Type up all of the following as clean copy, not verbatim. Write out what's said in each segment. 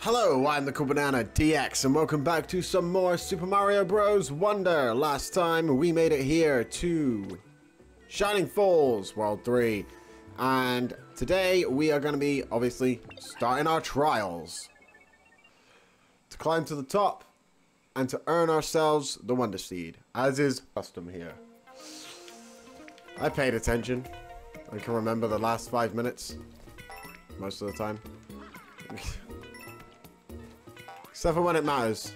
Hello, I'm the Cool Banana DX, and welcome back to some more Super Mario Bros. Wonder. Last time we made it here to Shining Falls, World 3. And today we are going to be, obviously, starting our trials. To climb to the top, and to earn ourselves the Wonder Seed, as is custom here. I paid attention. I can remember the last 5 minutes, most of the time. Except for when it matters.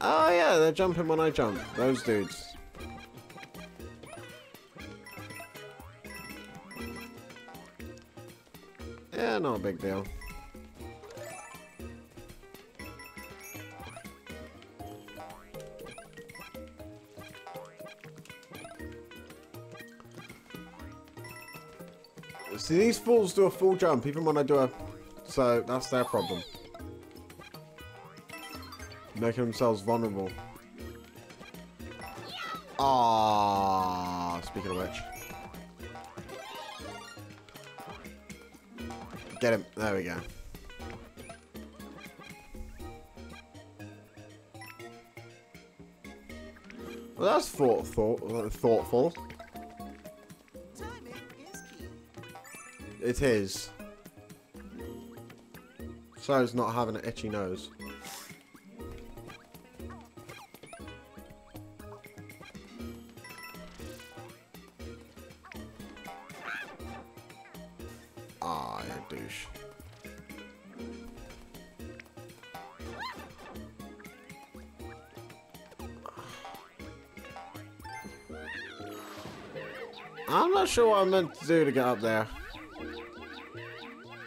Oh yeah, they're jumping when I jump. Those dudes. Yeah, not a big deal. See, these fools do a full jump even when I do a... So, that's their problem. Making themselves vulnerable. Ah, speaking of which. Get him. There we go. Well, that's thoughtful. It is. So it's not having an itchy nose. Ah, you douche. I'm not sure what I'm meant to do to get up there.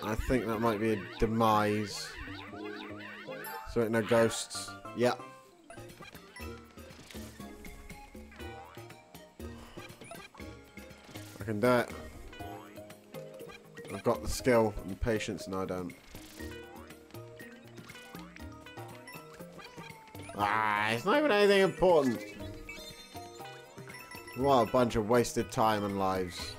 I think that might be a demise. So no ghosts. Yeah. I can do it. I've got the skill and patience, and I don't. Ah, it's not even anything important. What a bunch of wasted time and lives.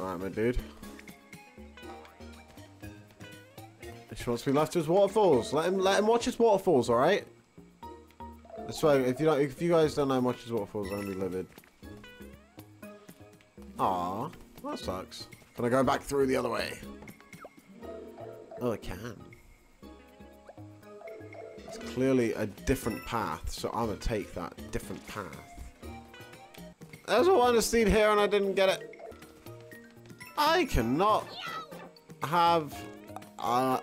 Alright, my dude. She wants to be left to his waterfalls. Let him watch his waterfalls, alright? I swear, if you guys don't know him watch his waterfalls, I'm gonna be livid. Aw, that sucks. Can I go back through the other way? Oh, I can. It's clearly a different path, so I'm gonna take that different path. There's a Wonder Seed here and I didn't get it. I cannot have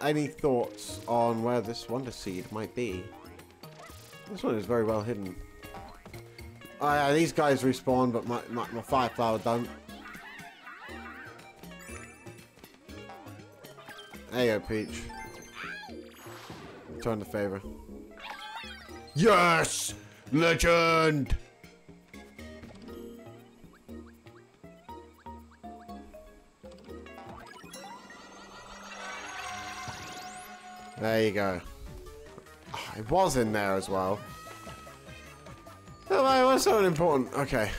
any thoughts on where this Wonder Seed might be. This one is very well hidden. Oh yeah, these guys respawn, but my fireflower don't. There you go, Peach. Return the favor. Yes! Legend! There you go. Oh, it was in there as well. Oh, that was so important. Okay.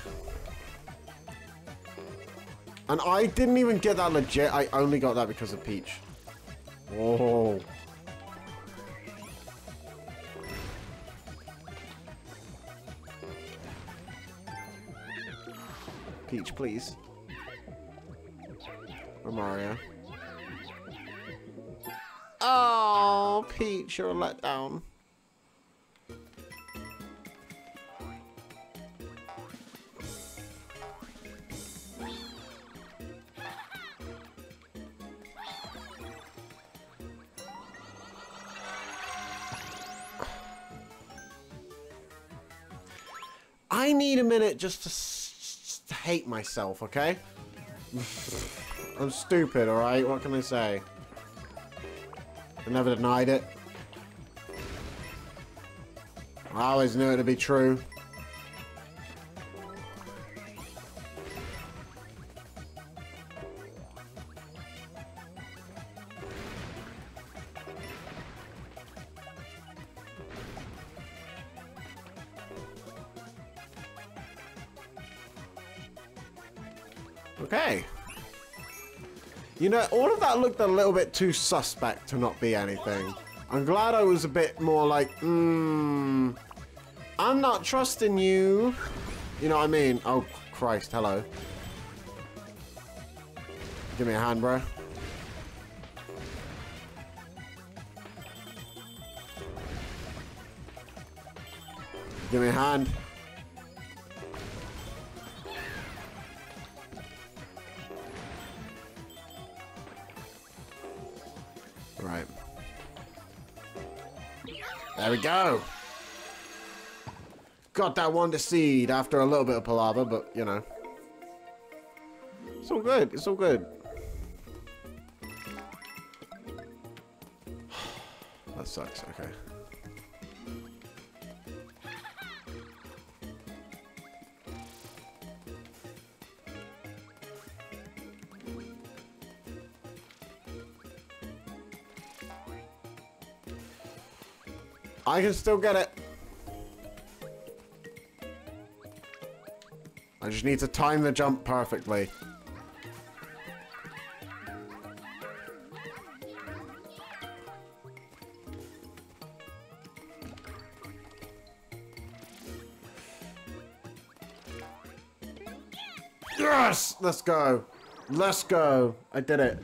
And I didn't even get that legit. I only got that because of Peach. Whoa. Peach, please. Or Mario. Oh, Peach, you're a letdown. I need a minute just to hate myself, okay? I'm stupid, alright? What can I say? I never denied it. I always knew it to be true. Okay. You know, all of that looked a little bit too suspect to not be anything. I'm glad I was a bit more like, I'm not trusting you. You know what I mean? Oh, Christ, hello. Give me a hand, bro. Give me a hand. Right. There we go. Got that Wonder Seed after a little bit of palaver, but, you know. It's all good. It's all good. That sucks. Okay. I can still get it. I just need to time the jump perfectly. Yes! Let's go. Let's go. I did it.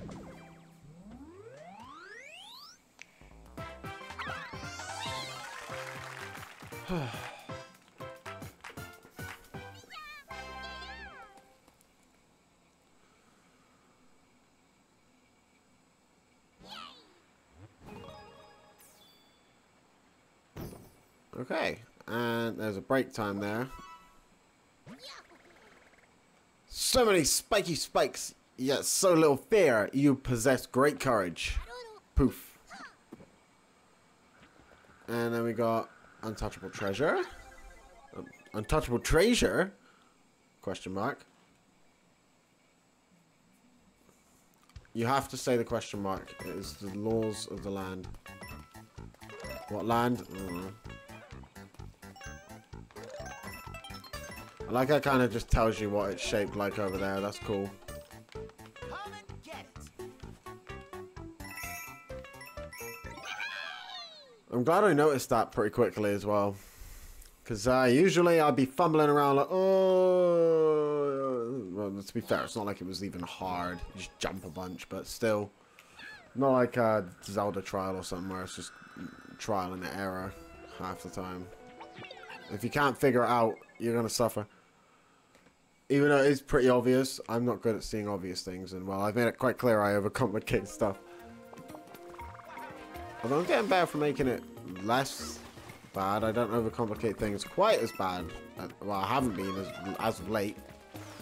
Okay, and there's a break time there. So many spiky spikes, yet so little fear. You possess great courage. Poof. And then we got untouchable treasure. Untouchable treasure? Question mark. You have to say the question mark. It is the laws of the land. What land? Mm. I like how it kind of just tells you what it's shaped like over there. That's cool. Come and get it. I'm glad I noticed that pretty quickly as well. Because usually I'd be fumbling around like, oh... Well, to be fair, it's not like it was even hard. You just jump a bunch, but still. Not like Zelda Trial or something where it's just trial and error half the time. If you can't figure it out, you're going to suffer. Even though it's pretty obvious, I'm not good at seeing obvious things. And, well, I've made it quite clear I overcomplicate stuff. Although I'm getting better for making it less bad. I don't overcomplicate things quite as bad. Well, I haven't been as of late.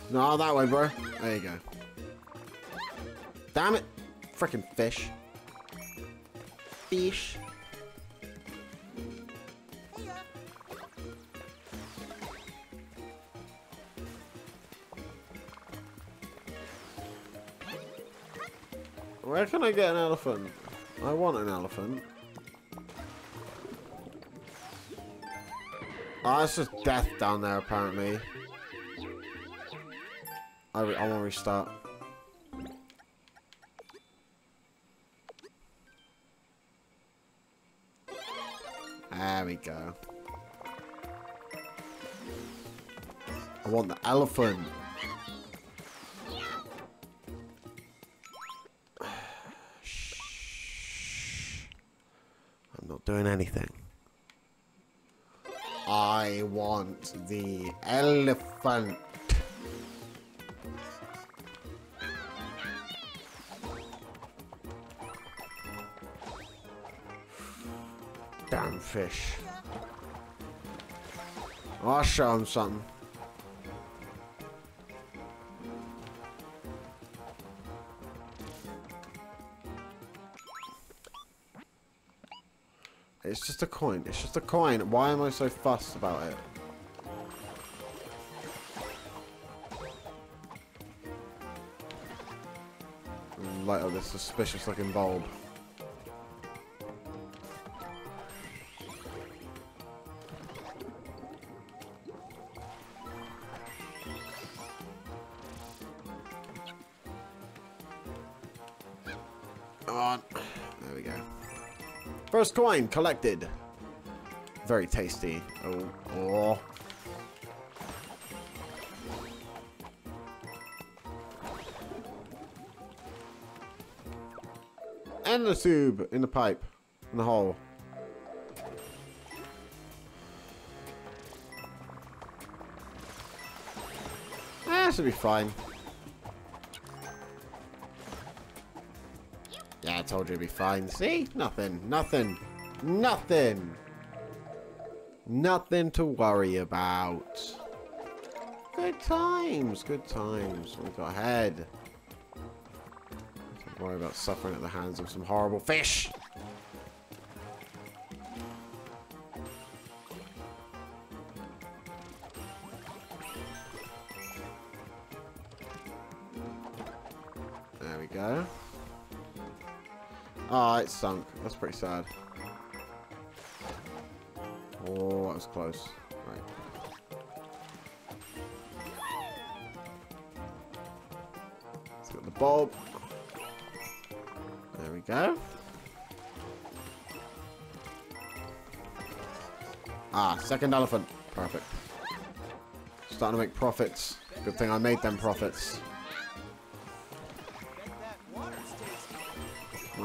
No, that way, bro. There you go. Damn it. Frickin' fish. Fish. Where can I get an elephant? I want an elephant. Ah, it's just death down there, apparently. I want to restart. There we go. I want the elephant. Doing anything. I want the elephant. Damn fish. I'll show him something. It's just a coin. It's just a coin. Why am I so fussed about it? Light up this suspicious looking bulb. Come on. There we go. First coin collected. Very tasty. Oh. Oh. And the tube in the pipe. In the hole. That should be fine. Yeah, I told you it'd be fine. See? Nothing. Nothing. Nothing. Nothing to worry about. Good times. Good times. We've got ahead. Don't worry about suffering at the hands of some horrible fish. There we go. Ah, oh, it sunk. That's pretty sad. Oh, that was close. Right. Let's get the bulb. There we go. Ah, second elephant. Perfect. Starting to make profits. Good thing I made them profits.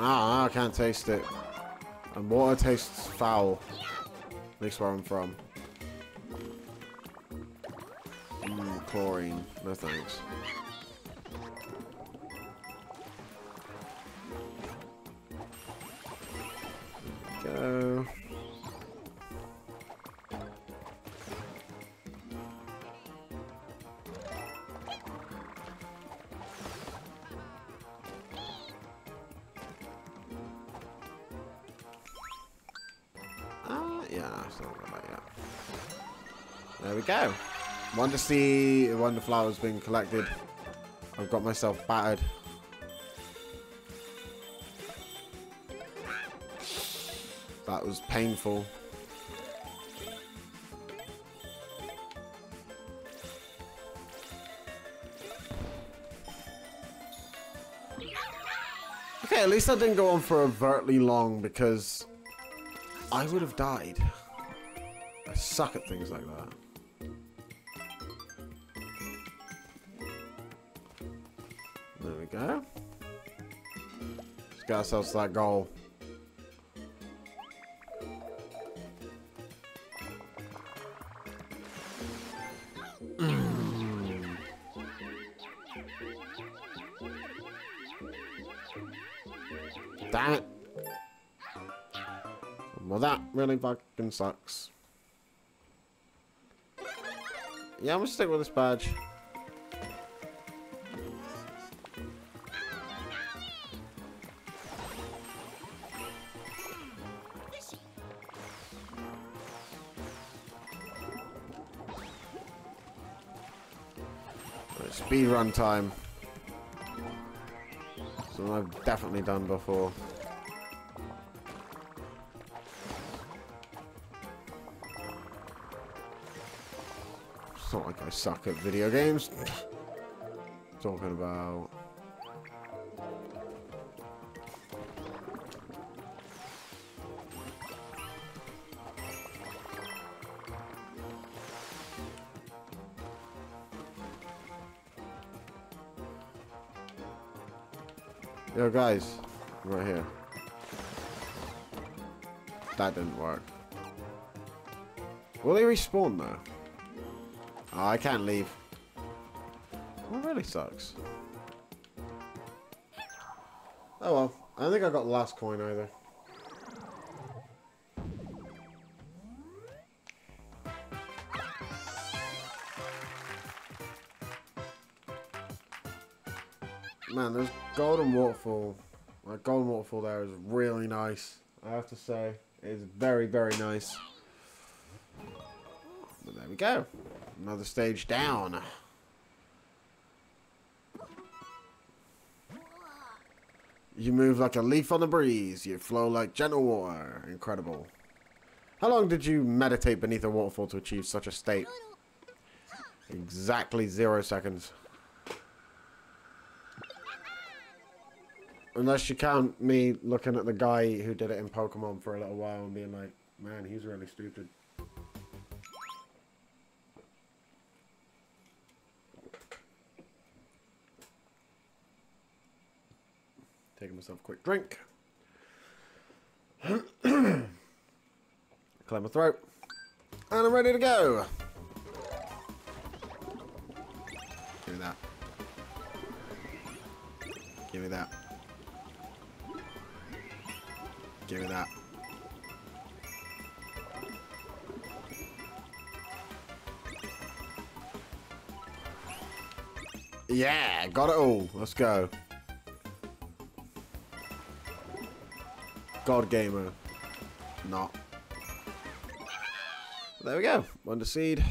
Ah, I can't taste it. And water tastes foul. At least where I'm from. Mmm, chlorine. No thanks. Go. There we go. Wonder Seed, Wonder Flowers being collected. I've got myself battered. That was painful. Okay, at least that didn't go on for overtly long because I would have died. I suck at things like that. There we go. Let's get ourselves that goal. Damn it. Well, that really fucking sucks. Yeah, I'm gonna stick with this badge. Speed run time. Something I've definitely done before. It's not like I suck at video games. Talking about. Yo guys, I'm right here. That didn't work. Will they respawn though? Oh, I can't leave. That really sucks. Oh well, I don't think I got the last coin either. Man, there's golden waterfall. That golden waterfall there is really nice. I have to say, it's very, very nice. But there we go. Another stage down. You move like a leaf on the breeze. You flow like gentle water. Incredible. How long did you meditate beneath a waterfall to achieve such a state? Exactly 0 seconds. Unless you count me looking at the guy who did it in Pokemon for a little while and being like, man, he's really stupid. Taking myself a quick drink. Clear my throat. And I'm ready to go. Give me that. Give me that. Give me that. Yeah, got it all. Let's go. God gamer. Not. There we go. Wonder Seed.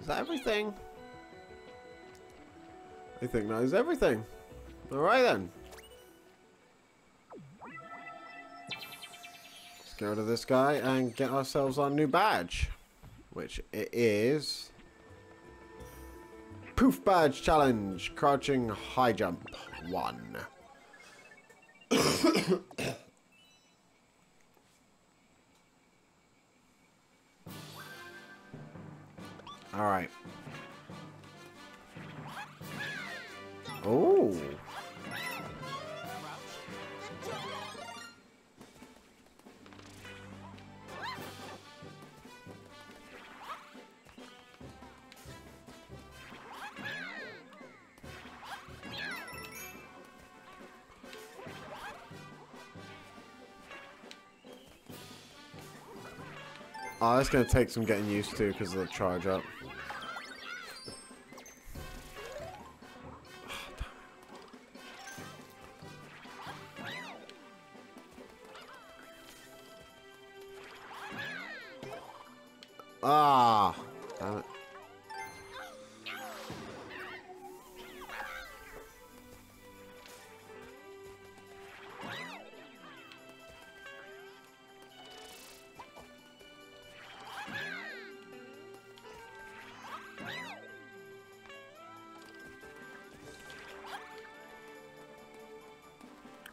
Is that everything? I think that is everything. Alright then. Let's go to this guy and get ourselves our new badge. Which it is... Poof Badge Challenge. Crouching High Jump 1. Alright. Oh. Oh, that's going to take some getting used to because of the charge up. Ah, damn it.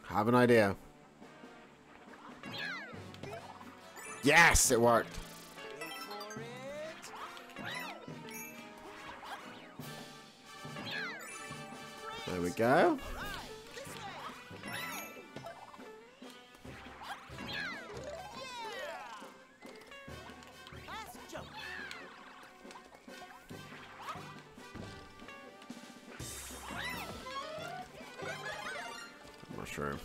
Have an idea. Yes, it worked. There we go. Mushroom.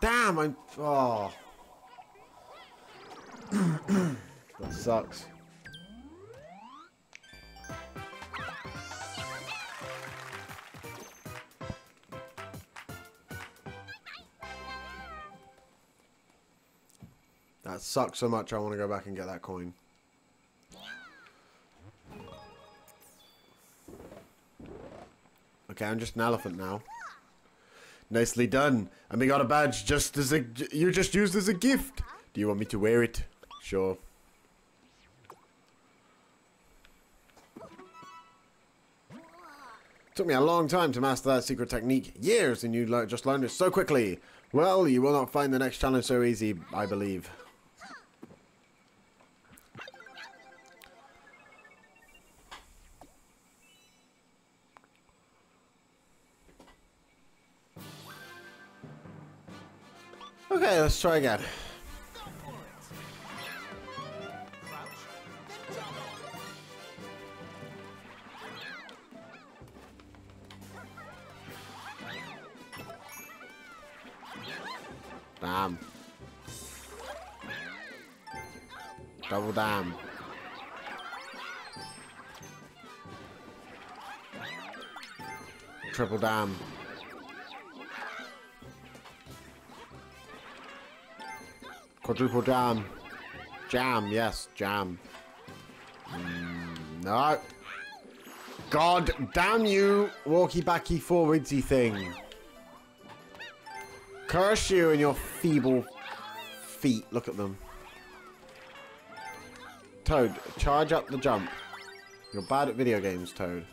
Damn, I'm... Oh. That sucks. That sucks so much, I want to go back and get that coin. Okay, I'm just an elephant now. Nicely done. And we got a badge just as a... You just used as a gift. Do you want me to wear it? Sure. Took me a long time to master that secret technique. Years, and you just learned it so quickly. Well, you will not find the next challenge so easy, I believe. Okay, let's try again. Damn. Double damn. Triple damn. Quadruple jam. Jam, yes, jam. No. God damn you, walkie-backy forwardsy thing. Curse you and your feeble feet. Look at them. Toad, charge up the jump. You're bad at video games, Toad.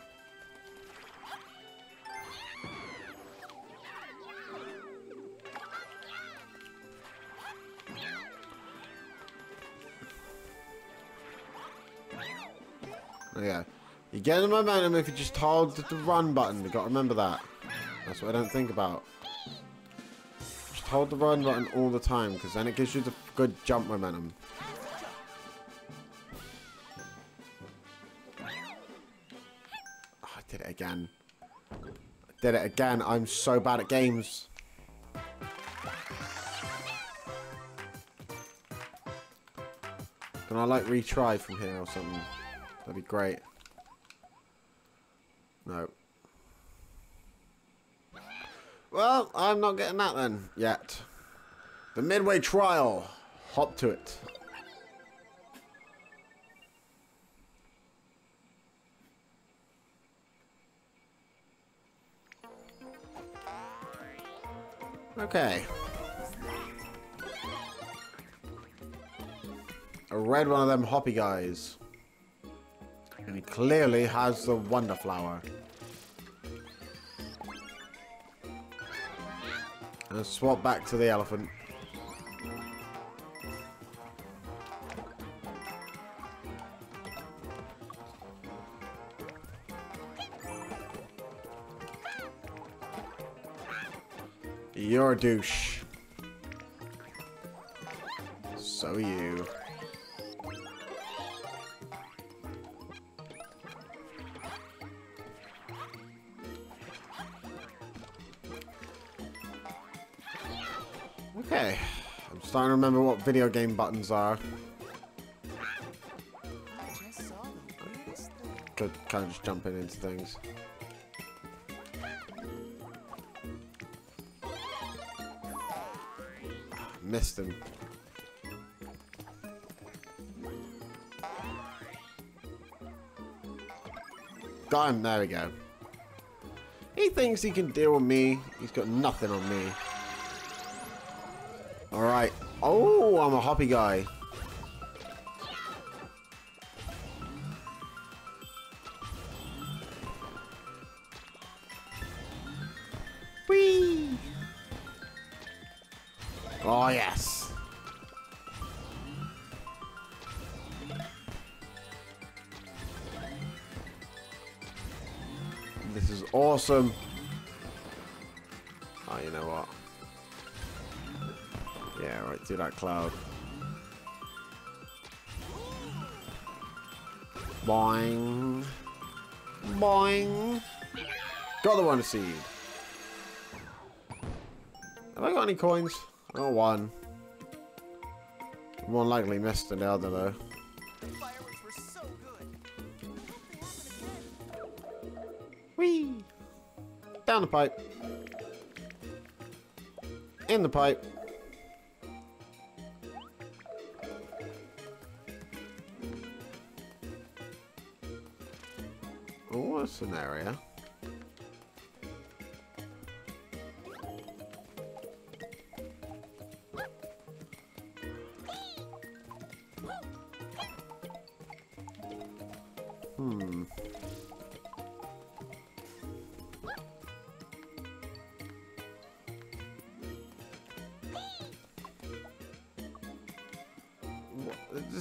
There you go. You get the momentum if you just hold the run button. You've got to remember that. That's what I don't think about. Just hold the run button all the time, because then it gives you the good jump momentum. Oh, I did it again. I did it again. I'm so bad at games. Can I, like, retry from here or something? That'd be great. No. Well, I'm not getting that then, yet. The Midway trial. Hop to it. Okay. I read one of them hoppy guys. And he clearly has the Wonder Flower. And swap back to the elephant. You're a douche. So are you. Okay, I'm starting to remember what video game buttons are. Good, kind of just jumping into things. Missed him. Got him, there we go. He thinks he can deal with me, he's got nothing on me. Alright. Oh, I'm a hoppy guy. Whee! Oh, yes. This is awesome. Oh, you know what? Yeah, right through that cloud. Boing. Boing. Got the Wonder Seed. Have I got any coins? Oh, one. More likely missed than the other, though. The fireworks were so good. Whee! Down the pipe. In the pipe. An area. Hmm.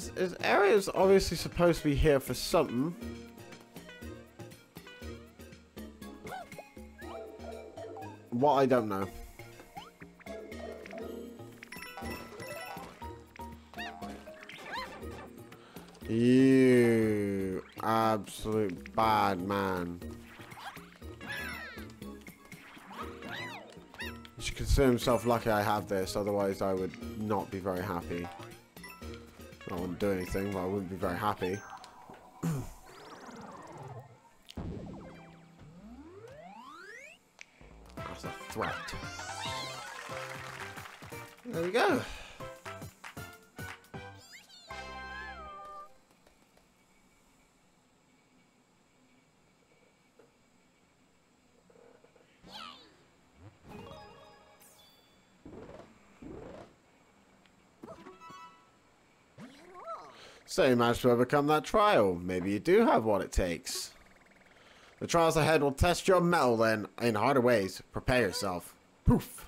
This area is obviously supposed to be here for something. What, I don't know. You absolute bad man. You should consider himself lucky I have this, otherwise I would not be very happy. I wouldn't do anything, but I wouldn't be very happy. Threat. There we go. So you managed to overcome that trial. Maybe you do have what it takes. The trials ahead will test your mettle then, in harder ways. Prepare yourself. Poof.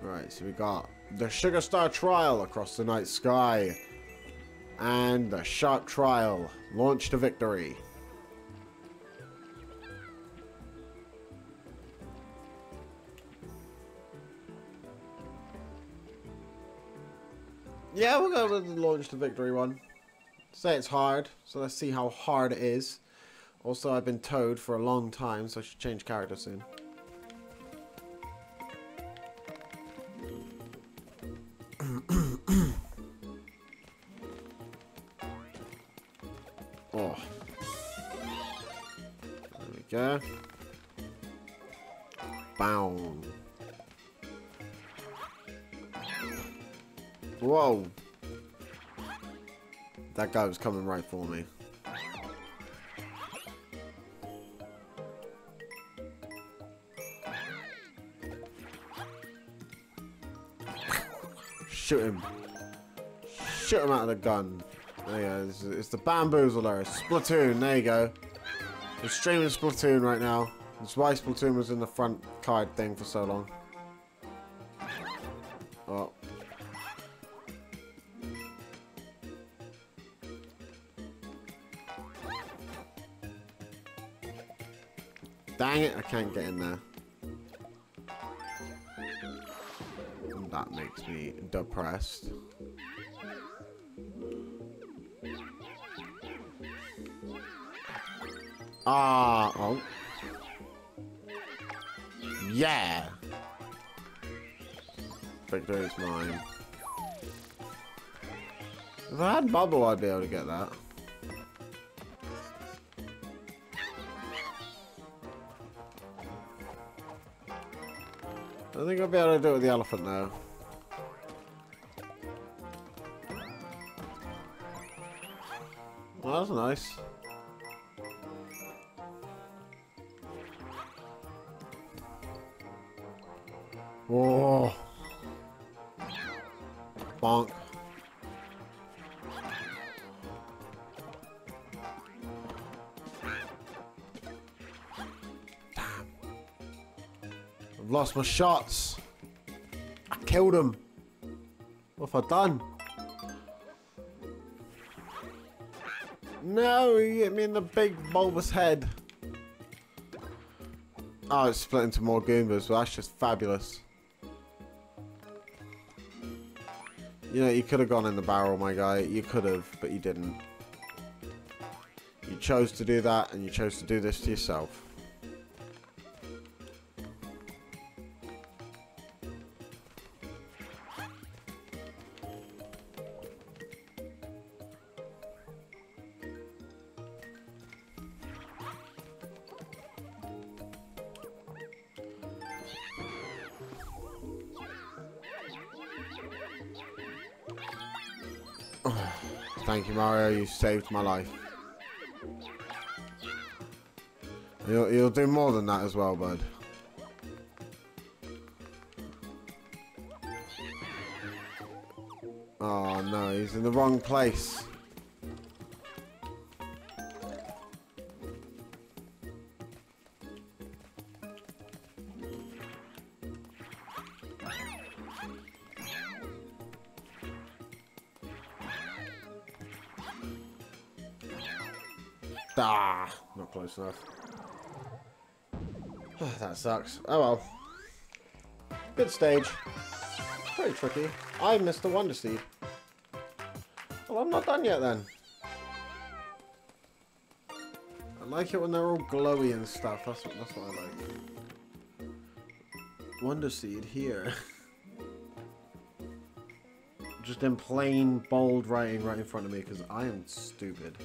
Right, so we got the Sugar Star Trial, Across the Night Sky, and the Shark Trial, Launch to Victory. Yeah, we'll go with the Launch to Victory one. Say it's hard, so let's see how hard it is. Also, I've been Toad for a long time, so I should change character soon. Oh. There we go. Boom. Whoa. That guy was coming right for me. Shoot him. Shoot him out of the gun. There you go. It's the bamboozler. It's Splatoon. There you go. We're streaming Splatoon right now. That's why Splatoon was in the front card thing for so long. Oh. Dang it, I can't get in there. That makes me depressed. Ah, oh. Yeah! Victory is mine. If I had Bubble, I'd be able to get that. I think I'll be able to do it with the elephant now. Well, that was nice. Whoa. Bonk. Lost my shots. I killed him. What have I done? No, he hit me in the big bulbous head. Oh, it's split into more Goombas. Well, that's just fabulous. You know, you could have gone in the barrel, my guy. You could have, but you didn't. You chose to do that, and you chose to do this to yourself. Thank you, Mario. You saved my life. You'll do more than that as well, bud. Oh, no. He's in the wrong place. Ah, not close enough. Oh, that sucks. Oh well. Good stage. Very tricky. I missed the Wonder Seed. Well, I'm not done yet then. I like it when they're all glowy and stuff. That's what I like. Wonder Seed here. Just in plain bold writing right in front of me because I am stupid.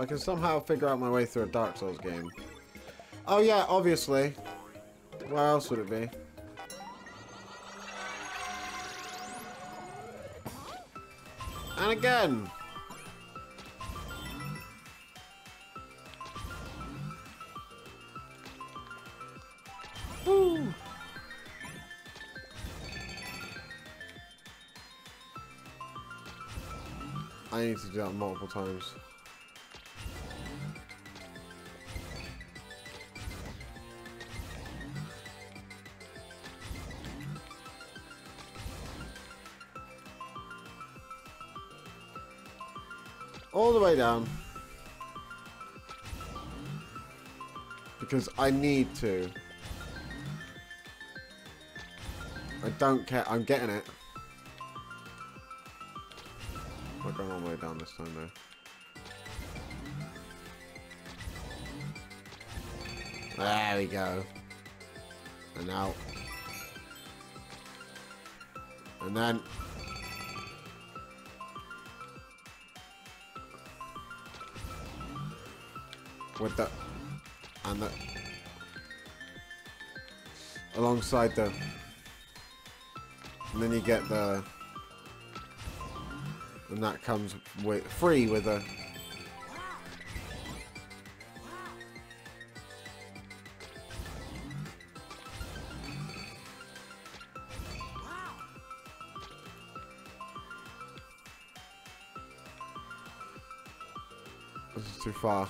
I can somehow figure out my way through a Dark Souls game. Oh yeah, obviously. What else would it be? And again! Woo! I need to do that multiple times. All the way down. Because I need to. I don't care. I'm getting it. I'm not going all the way down this time though. There we go. And out. And then... with the... and the... alongside the... and then you get the... and that comes with... free with a... this is too far.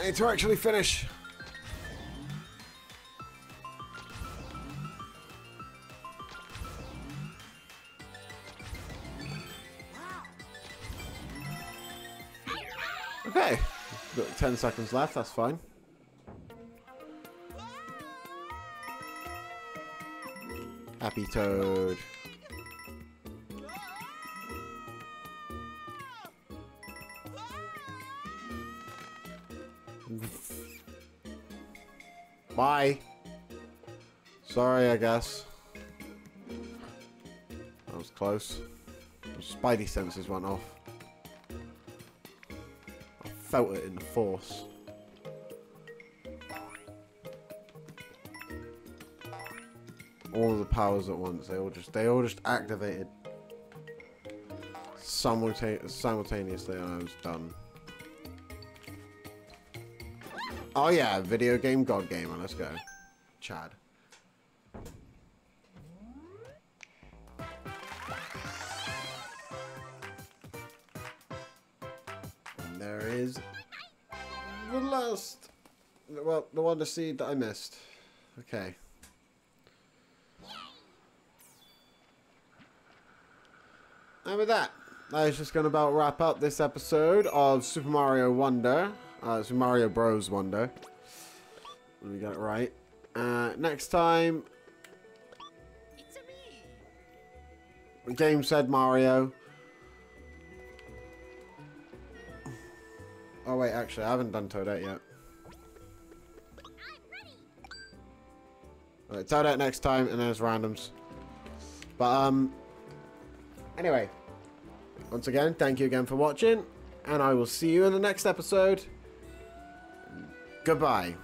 I need to actually finish. Okay, got 10 seconds left, that's fine. Happy Toad. Bye. Sorry, I guess. That was close. Those spidey senses went off. I felt it in the force. All of the powers at once. They all just activated simultaneously, and I was done. Oh yeah, video game, god gamer, let's go. Chad. And there is the last, well, the Wonder Seed that I missed. Okay. And with that, that is just going to about wrap up this episode of Super Mario Wonder. It's Mario Bros. Wonder. Let me get it right. Next time... the game said Mario. Oh wait, actually I haven't done Toadette yet. Alright, Toadette next time, and there's randoms. But anyway. Once again, thank you again for watching. And I will see you in the next episode. Goodbye.